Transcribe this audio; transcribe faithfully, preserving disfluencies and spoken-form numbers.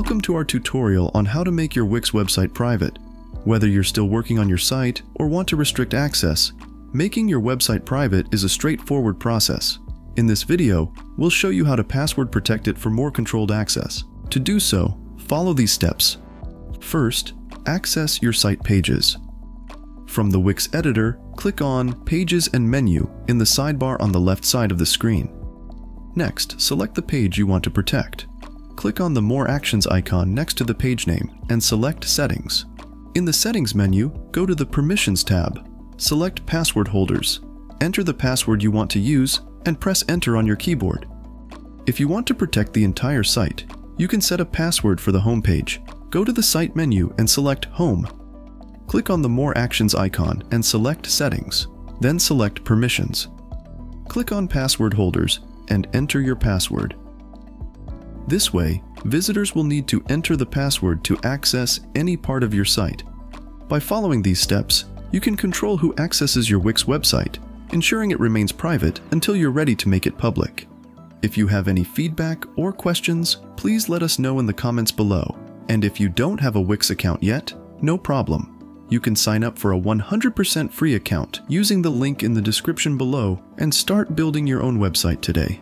Welcome to our tutorial on how to make your Wix website private. Whether you're still working on your site or want to restrict access, making your website private is a straightforward process. In this video, we'll show you how to password protect it for more controlled access. To do so, follow these steps. First, access your site pages. From the Wix editor, click on Pages and Menu in the sidebar on the left side of the screen. Next, select the page you want to protect. Click on the More Actions icon next to the page name and select Settings. In the Settings menu, go to the Permissions tab. Select Password Holders. Enter the password you want to use and press Enter on your keyboard. If you want to protect the entire site, you can set a password for the home page. Go to the Site menu and select Home. Click on the More Actions icon and select Settings. Then select Permissions. Click on Password Holders and enter your password. This way, visitors will need to enter the password to access any part of your site. By following these steps, you can control who accesses your Wix website, ensuring it remains private until you're ready to make it public. If you have any feedback or questions, please let us know in the comments below. And if you don't have a Wix account yet, no problem. You can sign up for a one hundred percent free account using the link in the description below and start building your own website today.